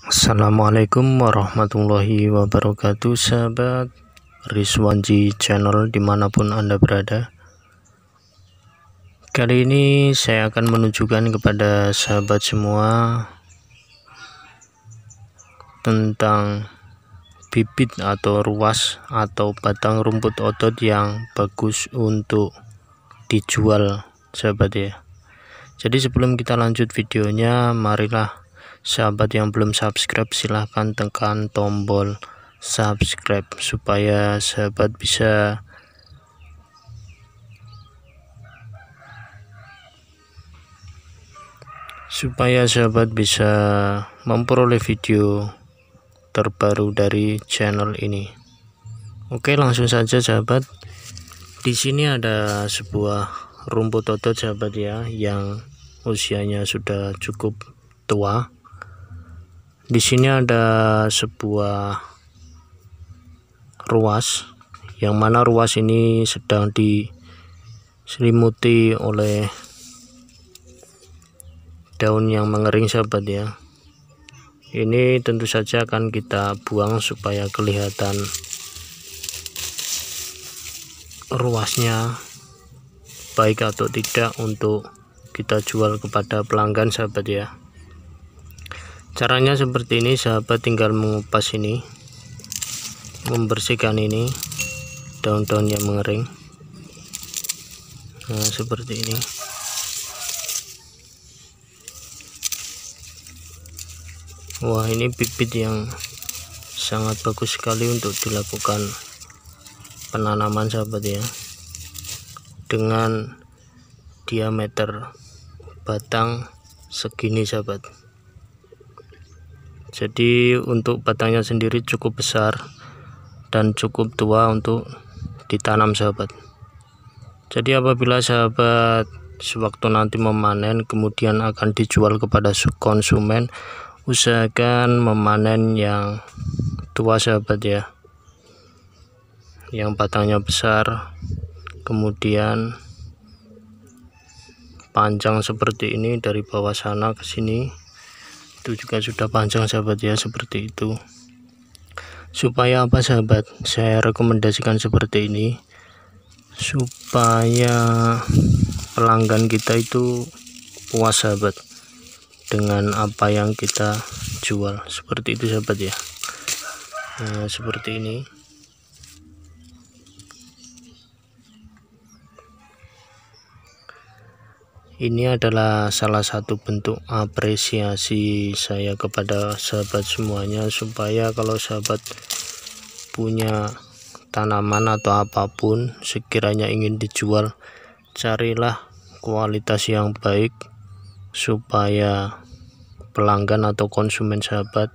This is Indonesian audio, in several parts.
Assalamualaikum warahmatullahi wabarakatuh, sahabat Rizwanji Channel dimanapun Anda berada. Kali ini saya akan menunjukkan kepada sahabat semua tentang bibit atau ruas atau batang rumput odot yang bagus untuk dijual, sahabat ya. Jadi sebelum kita lanjut videonya, marilah sahabat yang belum subscribe silahkan tekan tombol subscribe supaya sahabat bisa memperoleh video terbaru dari channel ini. Oke, langsung saja sahabat. Di sini ada sebuah rumput odot sahabat ya, yang usianya sudah cukup tua. Di sini ada sebuah ruas, yang mana ruas ini sedang diselimuti oleh daun yang mengering sahabat ya. Ini tentu saja akan kita buang supaya kelihatan ruasnya baik atau tidak untuk kita jual kepada pelanggan sahabat ya. Caranya seperti ini sahabat, tinggal mengupas ini, membersihkan ini daun-daun yang mengering. Nah, seperti ini. Wah, ini bibit yang sangat bagus sekali untuk dilakukan penanaman sahabat ya, dengan diameter batang segini sahabat. Jadi untuk batangnya sendiri cukup besar dan cukup tua untuk ditanam sahabat. Jadi apabila sahabat sewaktu nanti memanen kemudian akan dijual kepada konsumen, usahakan memanen yang tua sahabat ya, yang batangnya besar kemudian panjang seperti ini dari bawah sana ke sini. Itu juga sudah panjang sahabat ya, seperti itu. Supaya apa sahabat, saya rekomendasikan seperti ini supaya pelanggan kita itu puas sahabat dengan apa yang kita jual, seperti itu sahabat ya. Nah, seperti ini. Ini adalah salah satu bentuk apresiasi saya kepada sahabat semuanya, supaya kalau sahabat punya tanaman atau apapun sekiranya ingin dijual, carilah kualitas yang baik supaya pelanggan atau konsumen sahabat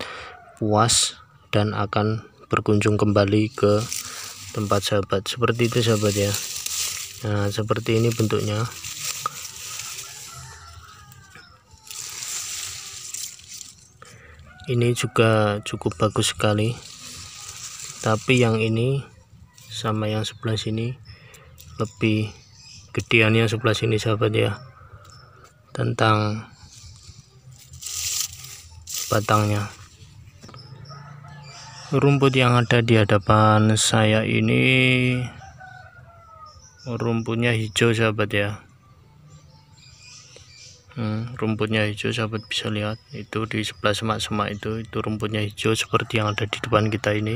puas dan akan berkunjung kembali ke tempat sahabat. Seperti itu sahabat ya. Nah, seperti ini bentuknya. Ini juga cukup bagus sekali, tapi yang ini sama yang sebelah sini lebih gedean yang sebelah sini sahabat ya, tentang batangnya. Rumput yang ada di hadapan saya ini rumputnya hijau sahabat ya. Rumputnya hijau sahabat, bisa lihat itu di sebelah semak-semak itu rumputnya hijau seperti yang ada di depan kita ini.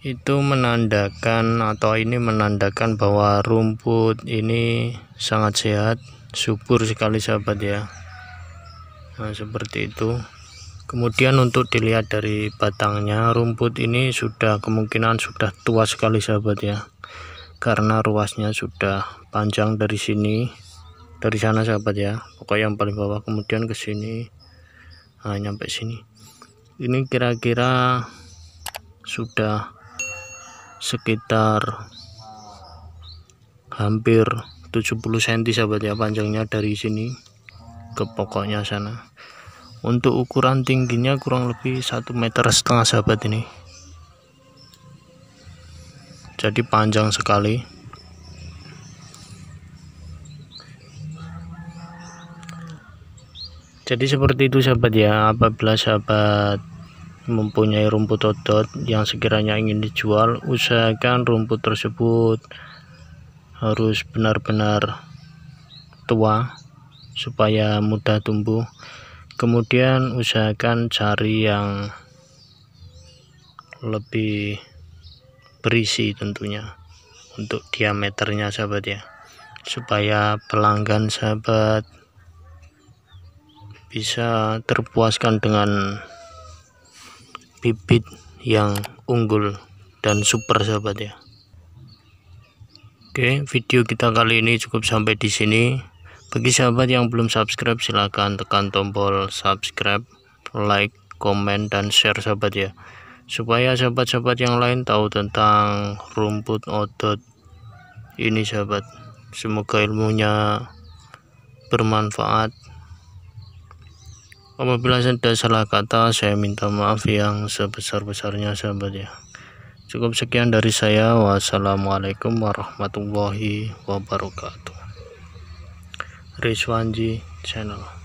Itu menandakan atau ini menandakan bahwa rumput ini sangat sehat, subur sekali sahabat ya. Nah, seperti itu. Kemudian untuk dilihat dari batangnya, rumput ini sudah kemungkinan sudah tua sekali sahabat ya, karena ruasnya sudah panjang dari sini, dari sana sahabat ya, pokoknya yang paling bawah kemudian ke sini. Nah, nyampe sini ini kira-kira sudah sekitar hampir 70 cm sahabat ya panjangnya dari sini ke pokoknya sana. Untuk ukuran tingginya kurang lebih 1,5 meter sahabat ini, jadi panjang sekali. Jadi seperti itu sahabat ya, apabila sahabat mempunyai rumput odot yang sekiranya ingin dijual, usahakan rumput tersebut harus benar-benar tua supaya mudah tumbuh. Kemudian usahakan cari yang lebih berisi tentunya untuk diameternya sahabat ya, supaya pelanggan sahabat bisa terpuaskan dengan bibit yang unggul dan super sahabat ya. Oke, video kita kali ini cukup sampai di sini. Bagi sahabat yang belum subscribe, silahkan tekan tombol subscribe, like, komen, dan share sahabat ya, supaya sahabat-sahabat yang lain tahu tentang rumput odot ini sahabat. Semoga ilmunya bermanfaat. Apabila ada salah kata, saya minta maaf yang sebesar-besarnya sahabat ya. Cukup sekian dari saya. Wassalamualaikum warahmatullahi wabarakatuh. Rizwanji Channel.